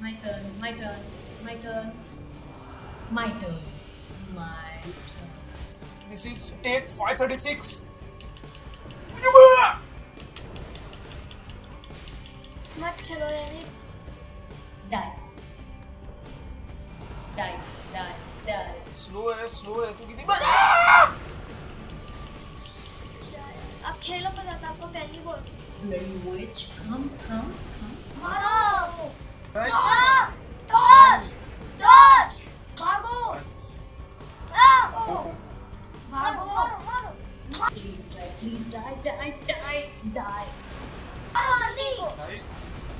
My turn. This is take 536. मत खेलो रेनी. Die. Slow है. तू कितनी बार? अब खेलो पर अब आपको पहली बॉल. Language come. मारो. Dodge. भागो. मारो. Please die. मारो जल्दी.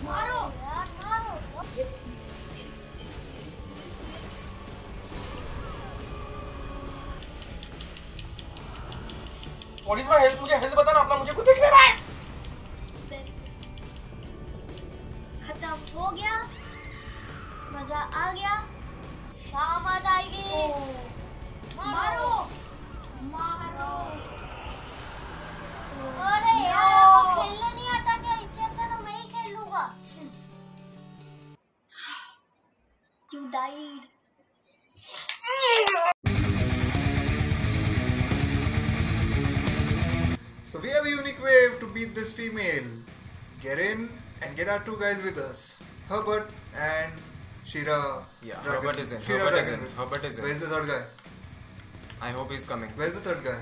मारो. Yes. और इसमें हेल्थ मुझे बताना अपना मुझे कुछ दिख नहीं रहा है. खत्म हो गया. मजा आ गया. शाम आ जाएगी. मारो. अरे यार आपको खेलना नहीं आता क्या? इससे अच्छा तो मैं ही खेल लूंगा. You died. So we have a unique way to beat this female. Get in and get our two guys with us. Herbert and Shira. Yeah, Dragon. Herbert is in. Where's the third guy? I hope he's coming. Where's the third guy?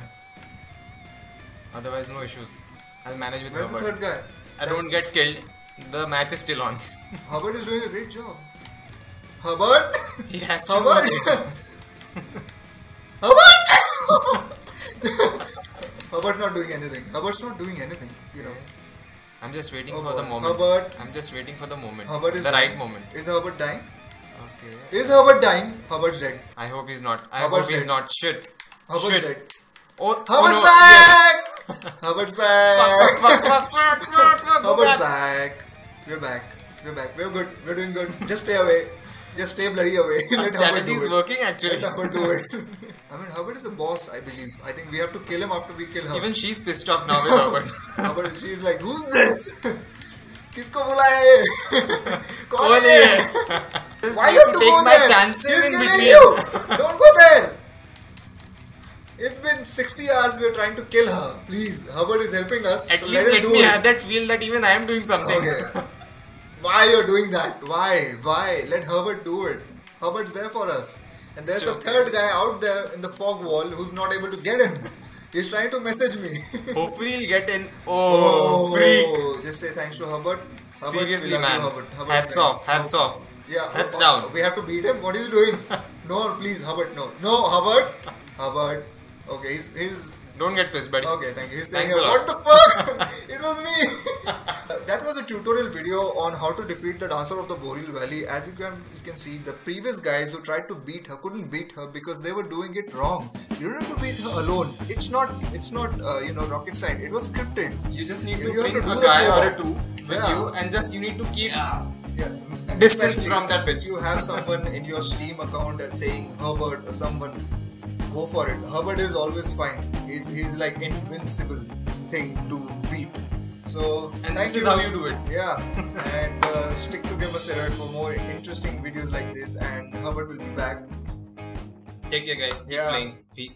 Otherwise no issues. I'll manage with Herbert. Where's the third guy? Don't get killed. The match is still on. Herbert is doing a great job. Herbert? He has to. Herbert! Herbert! Herbert's not doing anything. You know. I'm just waiting for the moment. The right moment. Is Herbert dying? Okay. Is Herbert dying? Herbert's dead. I hope he's not. I hope he's not. Shit. Herbert's dead. Oh, Herbert's back! Yes. Herbert's back! Herbert's back. We're back. We're good. We're doing good. Just stay away. Just stay bloody away. Our strategy is working actually. Let Herbert do it. I mean, Herbert is a boss, I believe. I think we have to kill him after we kill her. Even she's pissed off now with Herbert. Herbert, she's like, who's this? Kisko bulaya hai? Kaun hai? Why you have to go there? She's killing you. Don't go there. It's been 60 hours we are trying to kill her. Please, Herbert is helping us. At least let me have that feel that even I am doing something. Okay. Why you're doing that? Why? Let Herbert do it. Herbert's there for us. And there's a third guy out there in the fog wall who's not able to get in. He's trying to message me. Hopefully he'll get in. Oh, freak. Just say thanks to Herbert. Seriously, man. Herbert, hats off. Yeah. Hats down. We have to beat him. What is he doing? No, please, Herbert, no. No, Herbert. Okay, he's... Don't get pissed, buddy. Okay, thank you. He's saying, what the fuck? It was me. That was a tutorial video on how to defeat the Dancer of the Boreal Valley. As you can see, the previous guys who tried to beat her couldn't beat her because they were doing it wrong. You don't have to beat her alone. It's not you know, rocket science. It was scripted. You just need to bring a guy or a two with you, and just you need to keep distance from that bitch. You have someone in your Steam account saying Herbert or someone. Go for it. Herbert is always fine. He's like invincible thing to beat. So this is how you do it. Yeah. And stick to GamerSteroid for more interesting videos like this. And Herbert will be back. Take care, guys. Keep playing. Peace.